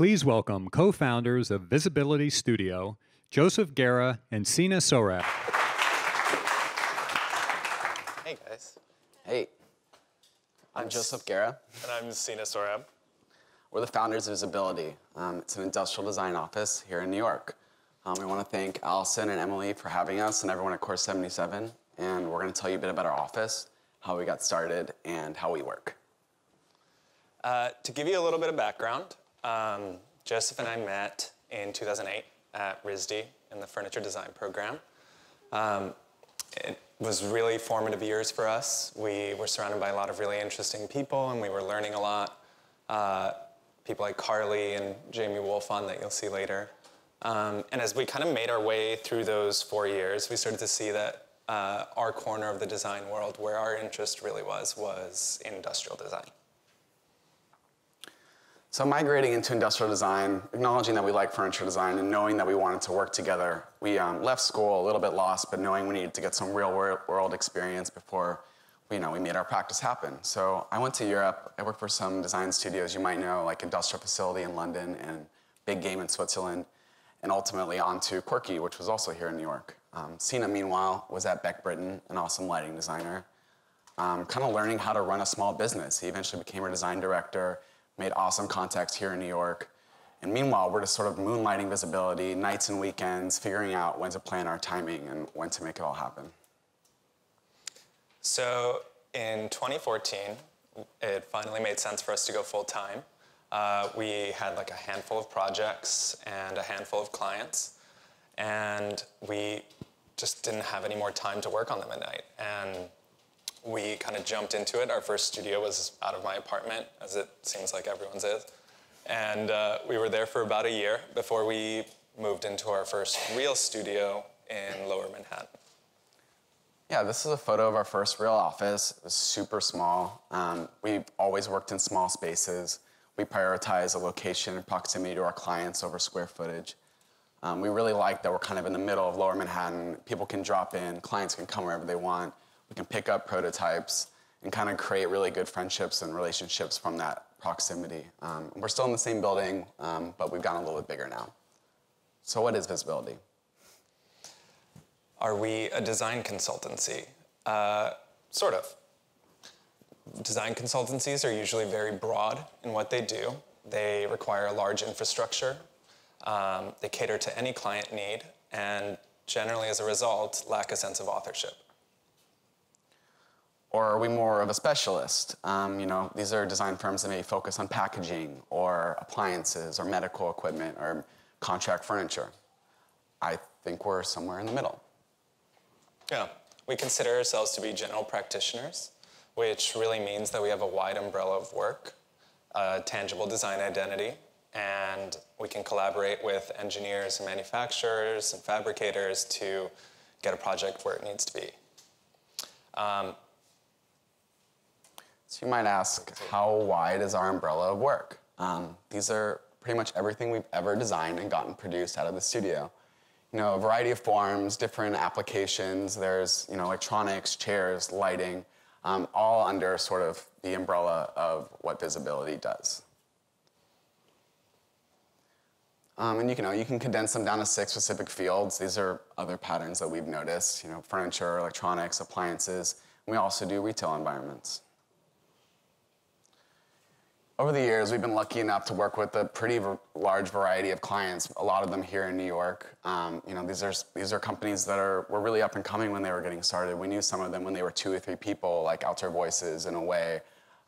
Please welcome co-founders of Visibility Studio, Joseph Guerra and Sina Sohrab. Hey guys. Hey, I'm Joseph Guerra. And I'm Sina Sohrab. We're the founders of Visibility. It's an industrial design office here in New York. We want to thank Allison and Emily for having us and everyone at Core77. And we're going to tell you a bit about our office, how we got started, and how we work. To give you a little bit of background, Joseph and I met in 2008 at RISD in the furniture design program. It was really formative years for us. We were surrounded by a lot of really interesting people, and we were learning a lot. People like Carly and Jamie Wolfson that you'll see later. And as we kind of made our way through those 4 years, we started to see that our corner of the design world, where our interest really was industrial design. So migrating into industrial design, acknowledging that we like furniture design and knowing that we wanted to work together, we left school a little bit lost, but knowing we needed to get some real world experience before we made our practice happen. So I went to Europe. I worked for some design studios you might know, like Industrial Facility in London and Big Game in Switzerland, and ultimately on to Quirky, which was also here in New York. Sina, meanwhile, was at Beck Britain, an awesome lighting designer, kind of learning how to run a small business. He eventually became a design director, made awesome contacts here in New York. And meanwhile, we're just sort of moonlighting Visibility, nights and weekends, figuring out when to plan our timing and when to make it all happen. So in 2014, it finally made sense for us to go full-time. We had like a handful of projects and a handful of clients, and we just didn't have any more time to work on them at night. And we kind of jumped into it. Our first studio was out of my apartment, as it seems like everyone's is. And we were there for about a year before we moved into our first real studio in Lower Manhattan. Yeah, this is a photo of our first real office. It was super small. We've always worked in small spaces. We prioritize a location and proximity to our clients over square footage. We really like that we're kind of in the middle of Lower Manhattan. People can drop in, clients can come wherever they want. We can pick up prototypes and kind of create really good friendships and relationships from that proximity. We're still in the same building, but we've gotten a little bit bigger now. So what is Visibility? Are we a design consultancy? Sort of. Design consultancies are usually very broad in what they do. They require a large infrastructure. They cater to any client need, and generally, as a result, lack a sense of authorship. Or are we more of a specialist? These are design firms that may focus on packaging or appliances or medical equipment or contract furniture. I think we're somewhere in the middle. Yeah, we consider ourselves to be general practitioners, which really means that we have a wide umbrella of work, a tangible design identity, and we can collaborate with engineers and manufacturers and fabricators to get a project where it needs to be. So you might ask, how wide is our umbrella of work? These are pretty much everything we've ever designed and gotten produced out of the studio. A variety of forms, different applications. There's, electronics, chairs, lighting, all under sort of the umbrella of what Visibility does. And you can condense them down to 6 specific fields. These are other patterns that we've noticed, furniture, electronics, appliances. We also do retail environments. Over the years, we've been lucky enough to work with a pretty large variety of clients, a lot of them here in New York. These are companies that were really up and coming when they were getting started. We knew some of them when they were 2 or 3 people, like Outdoor Voices in a way.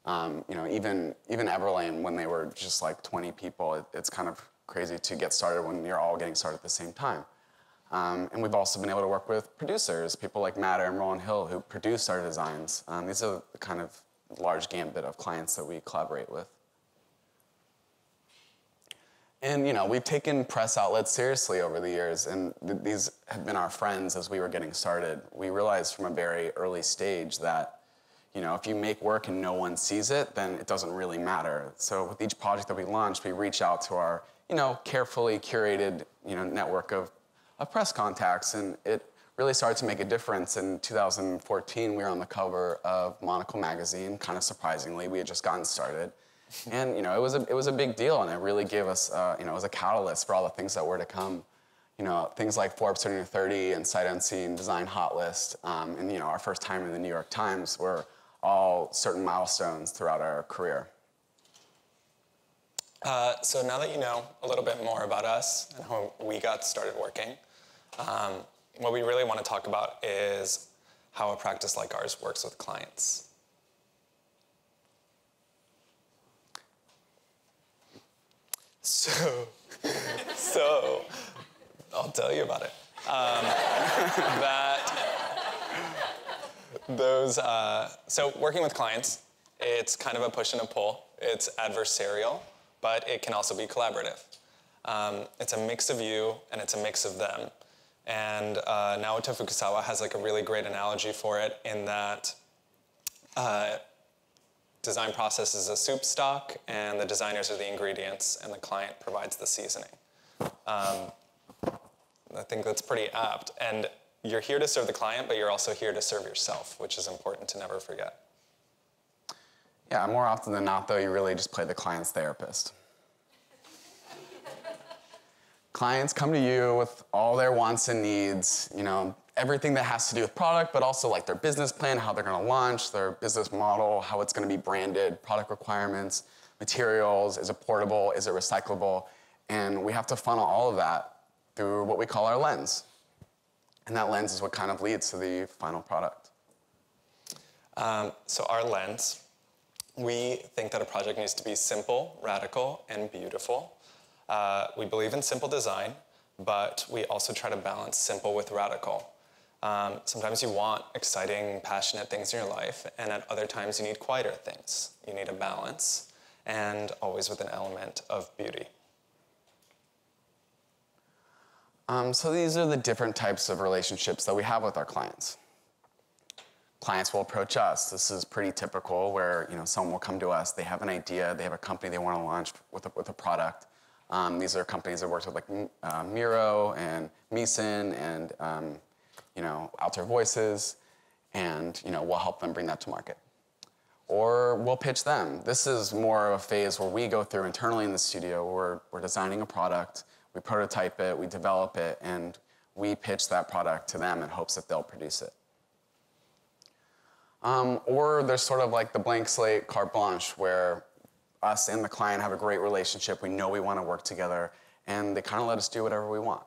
Even Everlane when they were just like 20 people. It's kind of crazy to get started when you're all getting started at the same time. And we've also been able to work with producers, people like Matter and Roland Hill who produce our designs. These are the kind of large gambit of clients that we collaborate with. And we've taken press outlets seriously over the years, and these have been our friends as we were getting started. We realized from a very early stage that, if you make work and no one sees it, then it doesn't really matter. So with each project that we launched, we reach out to our, carefully curated, network of press contacts, and it really started to make a difference. In 2014, we were on the cover of Monocle magazine, kind of surprisingly. We had just gotten started. And you know, it was a big deal, and it really gave us you know, it was a catalyst for all the things that were to come. You know, things like Forbes 30 and Sight Unseen, Design Hot List, and you know, our first time in the New York Times were all certain milestones throughout our career. So now that you know a little bit more about us and how we got started working, what we really want to talk about is how a practice like ours works with clients. So I'll tell you about it. So working with clients, it's kind of a push and a pull. It's adversarial, but it can also be collaborative. It's a mix of you and it's a mix of them. And Naoto Fukasawa has like a really great analogy for it in that design process is a soup stock and the designers are the ingredients and the client provides the seasoning. I think that's pretty apt. And you're here to serve the client, but you're also here to serve yourself, which is important to never forget. Yeah, more often than not, though, you really just play the client's therapist. Clients come to you with all their wants and needs, you know, everything that has to do with product, but also like their business plan, how they're gonna launch, their business model, how it's gonna be branded, product requirements, materials, is it portable, is it recyclable? And we have to funnel all of that through what we call our lens. And that lens is what kind of leads to the final product. So our lens, we think that a project needs to be simple, radical, and beautiful. We believe in simple design, but we also try to balance simple with radical. Sometimes you want exciting, passionate things in your life, and at other times you need quieter things. You need a balance, and always with an element of beauty. So these are the different types of relationships that we have with our clients. Clients will approach us. This is pretty typical where, you know, someone will come to us, they have an idea, they have a company they want to launch with a product. These are companies that worked with like Miro and Meson and you know, Outdoor Voices, and you know, we'll help them bring that to market. Or we'll pitch them. This is more of a phase where we go through internally in the studio where we're designing a product, we prototype it, we develop it, and we pitch that product to them in hopes that they'll produce it. Or there's sort of like the blank slate, carte blanche, where us and the client have a great relationship, we know we want to work together, and they kind of let us do whatever we want.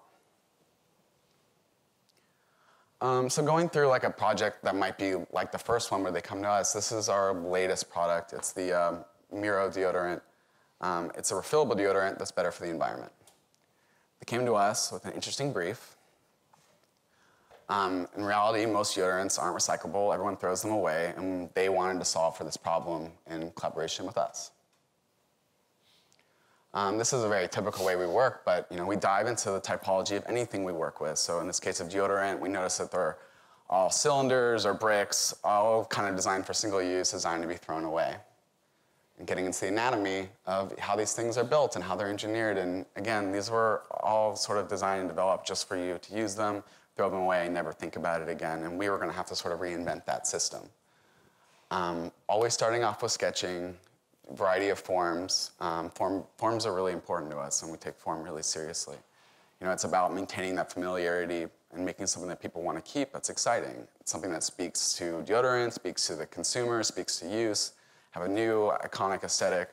So going through like a project that might be like the first one where they come to us, this is our latest product. It's the Miro deodorant. It's a refillable deodorant that's better for the environment. They came to us with an interesting brief. In reality, most deodorants aren't recyclable. Everyone throws them away, and they wanted to solve for this problem in collaboration with us. This is a very typical way we work, but you know, we dive into the typology of anything we work with. So in this case of deodorant, we notice that they're all cylinders or bricks, all kind of designed for single use, designed to be thrown away. And getting into the anatomy of how these things are built and how they're engineered. And again, these were all sort of designed and developed just for you to use them, throw them away, never think about it again. And we were gonna have to sort of reinvent that system. Always starting off with sketching, variety of forms. Forms are really important to us, and we take form really seriously. You know, it's about maintaining that familiarity and making something that people want to keep that's exciting. It's something that speaks to deodorant, speaks to the consumer, speaks to use, have a new iconic aesthetic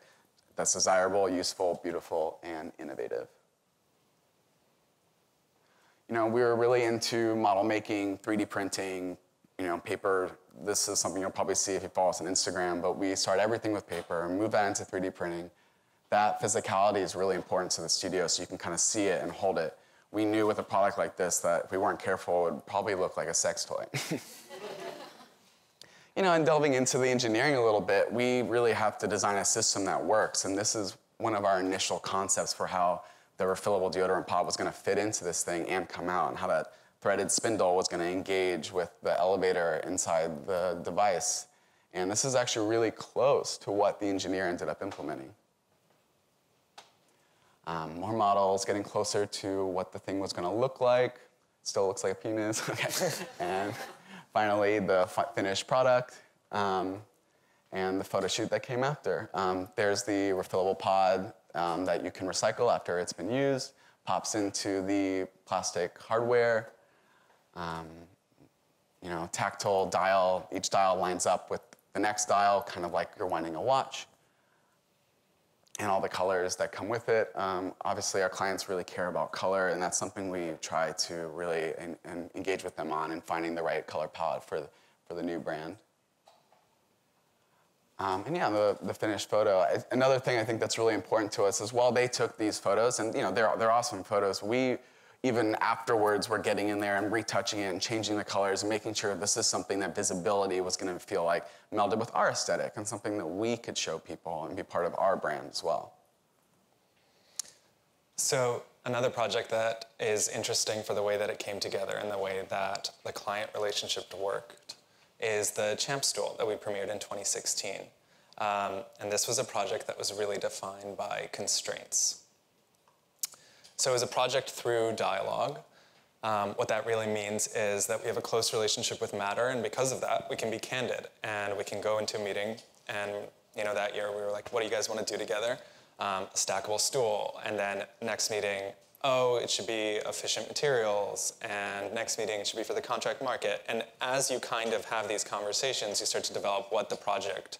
that's desirable, useful, beautiful, and innovative. You know, we were really into model making, 3D printing, you know, paper. This is something you'll probably see if you follow us on Instagram, but we start everything with paper and move that into 3D printing. That physicality is really important to the studio, so you can kind of see it and hold it. We knew with a product like this that if we weren't careful, it would probably look like a sex toy. You know, and delving into the engineering a little bit, we really have to design a system that works, and this is one of our initial concepts for how the refillable deodorant pod was gonna fit into this thing and come out, and how that threaded spindle was gonna engage with the elevator inside the device. And this is actually really close to what the engineer ended up implementing. More models, getting closer to what the thing was gonna look like. Still looks like a penis, okay. And finally, the finished product. and the photo shoot that came after. There's the refillable pod that you can recycle after it's been used, pops into the plastic hardware, you know, tactile dial. Each dial lines up with the next dial, kind of like you're winding a watch, and all the colors that come with it. Obviously, our clients really care about color, and that's something we try to really engage with them on, and finding the right color palette for the new brand. And yeah, the finished photo. Another thing I think that's really important to us is while they took these photos, and you know, they're awesome photos, we even afterwards were getting in there and retouching it and changing the colors and making sure this is something that Visibility was gonna feel like melded with our aesthetic and something that we could show people and be part of our brand as well. So another project that is interesting for the way that it came together and the way that the client relationship worked is the Champ Stool that we premiered in 2016. And this was a project that was really defined by constraints. So it was a project through dialogue. What that really means is that we have a close relationship with Matter, and because of that, we can be candid, and we can go into a meeting, and you know, that year we were like, what do you guys want to do together? A stackable stool, and then next meeting, oh, it should be efficient materials, and next meeting it should be for the contract market. And as you kind of have these conversations, you start to develop what the project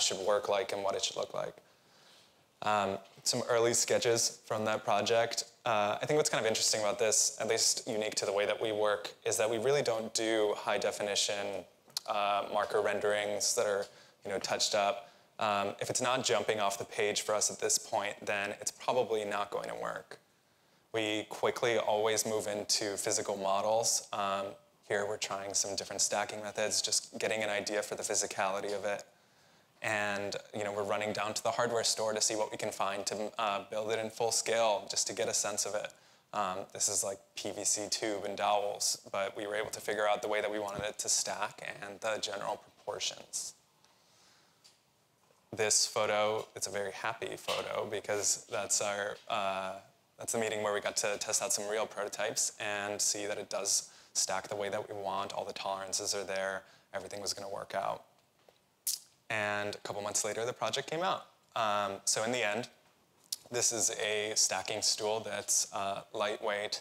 should work like and what it should look like. Some early sketches from that project. I think what's kind of interesting about this, at least unique to the way that we work, is that we really don't do high definition marker renderings that are, you know, touched up. If it's not jumping off the page for us at this point, then it's probably not going to work. We quickly always move into physical models. Here we're trying some different stacking methods, just getting an idea for the physicality of it. And you know, we're running down to the hardware store to see what we can find to build it in full scale, just to get a sense of it. This is like PVC tube and dowels, but we were able to figure out the way that we wanted it to stack and the general proportions. This photo, it's a very happy photo because that's our that's the meeting where we got to test out some real prototypes and see that it does stack the way that we want. All the tolerances are there. Everything was going to work out. And a couple months later, the project came out. So in the end, this is a stacking stool that's lightweight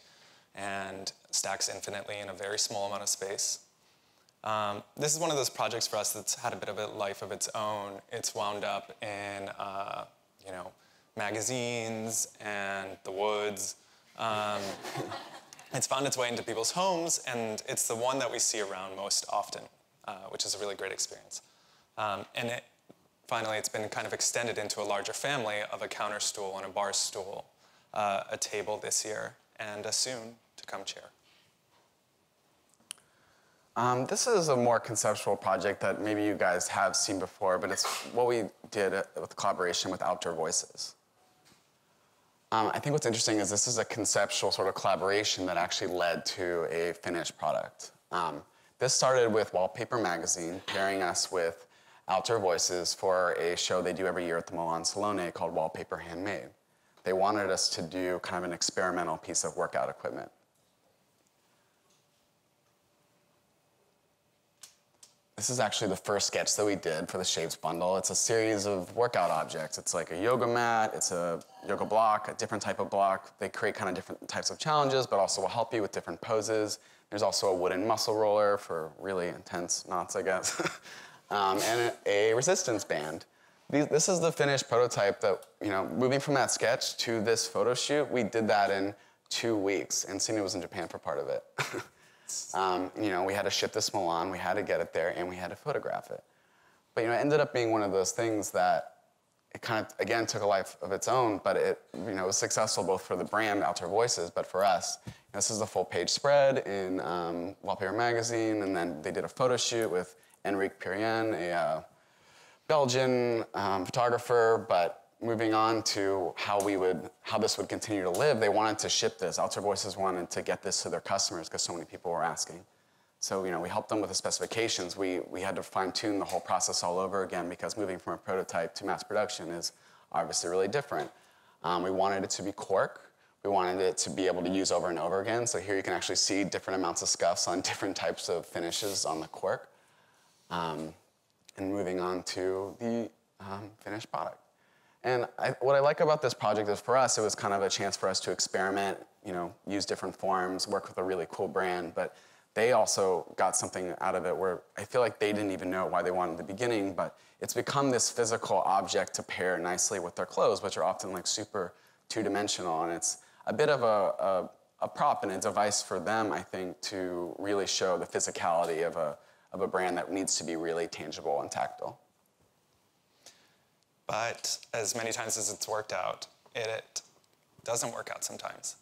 and stacks infinitely in a very small amount of space. This is one of those projects for us that's had a bit of a life of its own. It's wound up in, you know, magazines and the woods. It's found its way into people's homes, and it's the one that we see around most often, which is a really great experience. And finally, it's been kind of extended into a larger family of a counter stool and a bar stool, a table this year, and a soon-to-come chair. This is a more conceptual project that maybe you guys have seen before, but it's what we did with collaboration with Outdoor Voices. I think what's interesting is this is a conceptual sort of collaboration that actually led to a finished product. This started with Wallpaper Magazine pairing us with Outdoor Voices for a show they do every year at the Milan Salone called Wallpaper Handmade. They wanted us to do kind of an experimental piece of workout equipment. This is actually the first sketch that we did for the Shapes Bundle. It's a series of workout objects. It's like a yoga mat, it's a yoga block, a different type of block. They create kind of different types of challenges, but also will help you with different poses. There's also a wooden muscle roller for really intense knots, I guess. And a resistance band. This is the finished prototype that, you know, moving from that sketch to this photo shoot, we did that in 2 weeks, and Sina was in Japan for part of it. You know, we had to ship this to Milan, we had to get it there, and we had to photograph it. But, you know, it ended up being one of those things that it kind of, again, took a life of its own, but it, you know, was successful both for the brand, Outdoor Voices, but for us. And this is the full-page spread in Wallpaper Magazine, and then they did a photo shoot with Enrique Pirien, a Belgian photographer, but moving on to how this would continue to live, they wanted to ship this. Outdoor Voices wanted to get this to their customers because so many people were asking. So, you know, we helped them with the specifications. We had to fine-tune the whole process all over again because moving from a prototype to mass production is obviously really different. We wanted it to be cork. We wanted it to be able to use over and over again. So here you can actually see different amounts of scuffs on different types of finishes on the cork. and moving on to the finished product. And what I like about this project is for us, it was kind of a chance for us to experiment, you know, use different forms, work with a really cool brand, but they also got something out of it where I feel like they didn't even know why they wanted in the beginning, but it's become this physical object to pair nicely with their clothes, which are often like super two-dimensional, and it's a bit of a prop and a device for them, I think, to really show the physicality of a brand that needs to be really tangible and tactile. But as many times as it's worked out, it doesn't work out sometimes.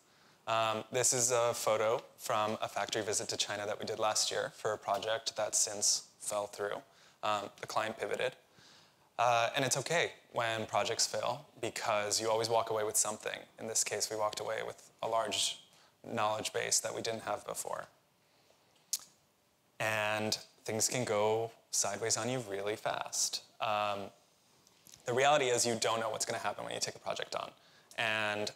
This is a photo from a factory visit to China that we did last year for a project that since fell through. The client pivoted. And it's okay when projects fail because you always walk away with something. In this case, we walked away with a large knowledge base that we didn't have before. And things can go sideways on you really fast. The reality is you don't know what's going to happen when you take a project on. And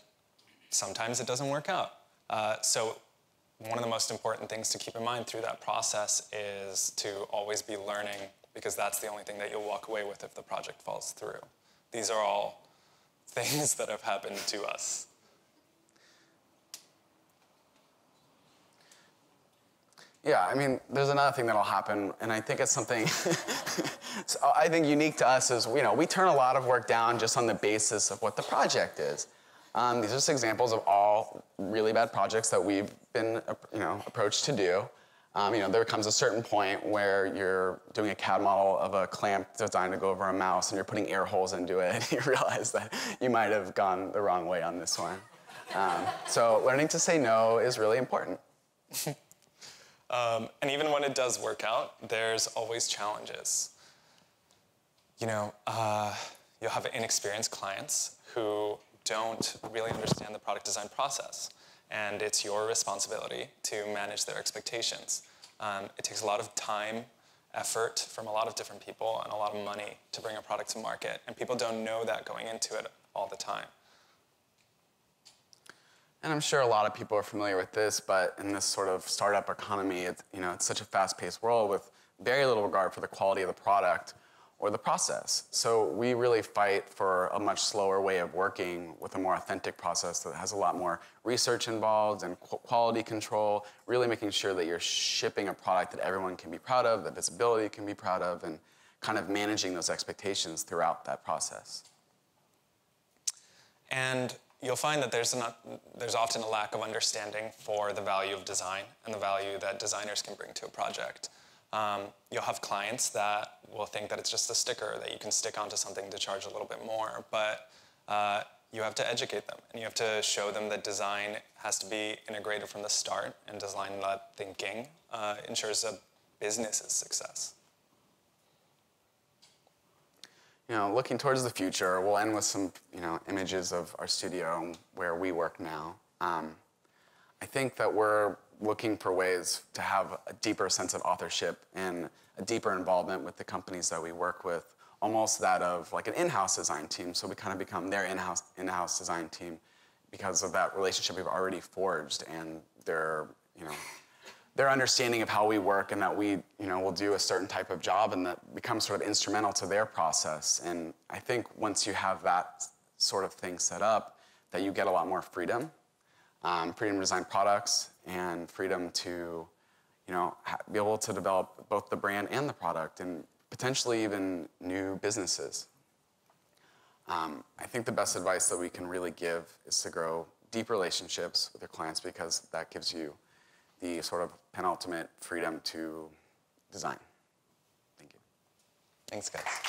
sometimes it doesn't work out. So one of the most important things to keep in mind through that process is to always be learning, because that's the only thing that you'll walk away with if the project falls through. These are all things that have happened to us. Yeah, I mean, there's another thing that'll happen, and I think it's something so I think unique to us is, you know, we turn a lot of work down just on the basis of what the project is. These are just examples of all really bad projects that we've been, you know, approached to do. You know, there comes a certain point where you're doing a CAD model of a clamp designed to go over a mouse, and you're putting air holes into it, and you realize that you might have gone the wrong way on this one. So learning to say no is really important. And even when it does work out, there's always challenges. You know, you'll have inexperienced clients who don't really understand the product design process, and it's your responsibility to manage their expectations. It takes a lot of time, effort from a lot of different people, and a lot of money to bring a product to market, and people don't know that going into it all the time. And I'm sure a lot of people are familiar with this, but in this sort of startup economy, it's, you know, it's such a fast-paced world with very little regard for the quality of the product or the process. So we really fight for a much slower way of working with a more authentic process that has a lot more research involved and quality control, really making sure that you're shipping a product that everyone can be proud of, that Visibility can be proud of, and kind of managing those expectations throughout that process. And you'll find that there's often a lack of understanding for the value of design and the value that designers can bring to a project. You'll have clients that will think that it's just a sticker that you can stick onto something to charge a little bit more, but you have to educate them, and you have to show them that design has to be integrated from the start, and design-led thinking ensures a business's success. You know, looking towards the future, we'll end with some, you know, images of our studio where we work now. I think that we're looking for ways to have a deeper sense of authorship and a deeper involvement with the companies that we work with, almost that of like an in-house design team. So we kind of become their in-house design team because of that relationship we've already forged and their, you know, their understanding of how we work, and that we, you know, will do a certain type of job, and that becomes sort of instrumental to their process. And I think once you have that sort of thing set up, that you get a lot more freedom. Freedom to design products and freedom to, you know, be able to develop both the brand and the product, and potentially even new businesses. I think the best advice that we can really give is to grow deep relationships with your clients, because that gives you the sort of penultimate freedom to design. Thank you. Thanks, guys.